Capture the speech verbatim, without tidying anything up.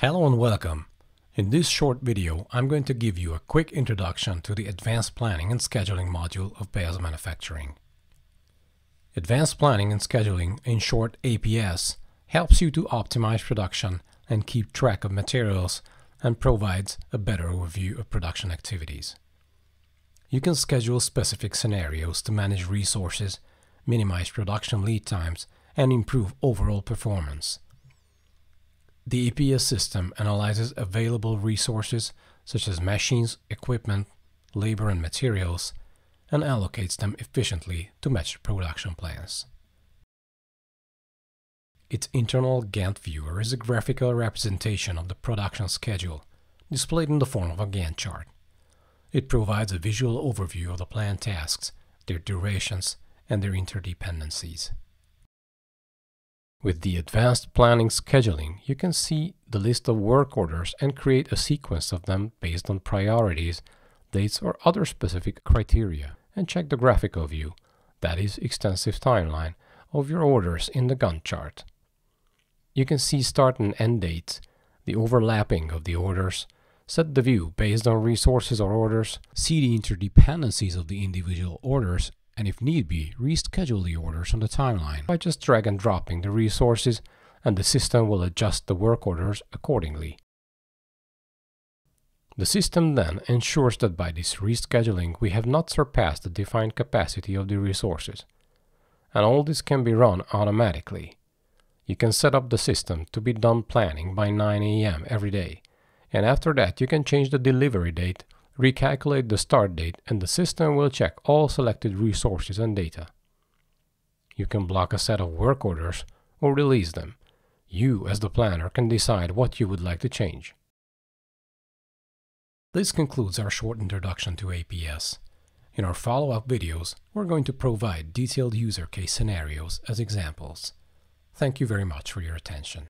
Hello and welcome. In this short video, I'm going to give you a quick introduction to the Advanced Planning and Scheduling module of Beas Manufacturing. Advanced Planning and Scheduling, in short A P S, helps you to optimize production and keep track of materials and provides a better overview of production activities. You can schedule specific scenarios to manage resources, minimize production lead times, and improve overall performance. The A P S system analyzes available resources such as machines, equipment, labor and materials, and allocates them efficiently to match production plans. Its internal Gantt viewer is a graphical representation of the production schedule, displayed in the form of a Gantt chart. It provides a visual overview of the planned tasks, their durations, and their interdependencies. With the Advanced Planning Scheduling, you can see the list of work orders and create a sequence of them based on priorities, dates, or other specific criteria, and check the graphical view, that is, extensive timeline, of your orders in the Gantt chart. You can see start and end dates, the overlapping of the orders, set the view based on resources or orders, see the interdependencies of the individual orders, and if need be, reschedule the orders on the timeline by just drag and dropping the resources, and the system will adjust the work orders accordingly. The system then ensures that by this rescheduling we have not surpassed the defined capacity of the resources, and all this can be run automatically. You can set up the system to be done planning by nine A M every day, and after that you can change the delivery date, recalculate the start date, and the system will check all selected resources and data. You can block a set of work orders or release them. You, as the planner, can decide what you would like to change. This concludes our short introduction to A P S. In our follow-up videos, we're going to provide detailed user case scenarios as examples. Thank you very much for your attention.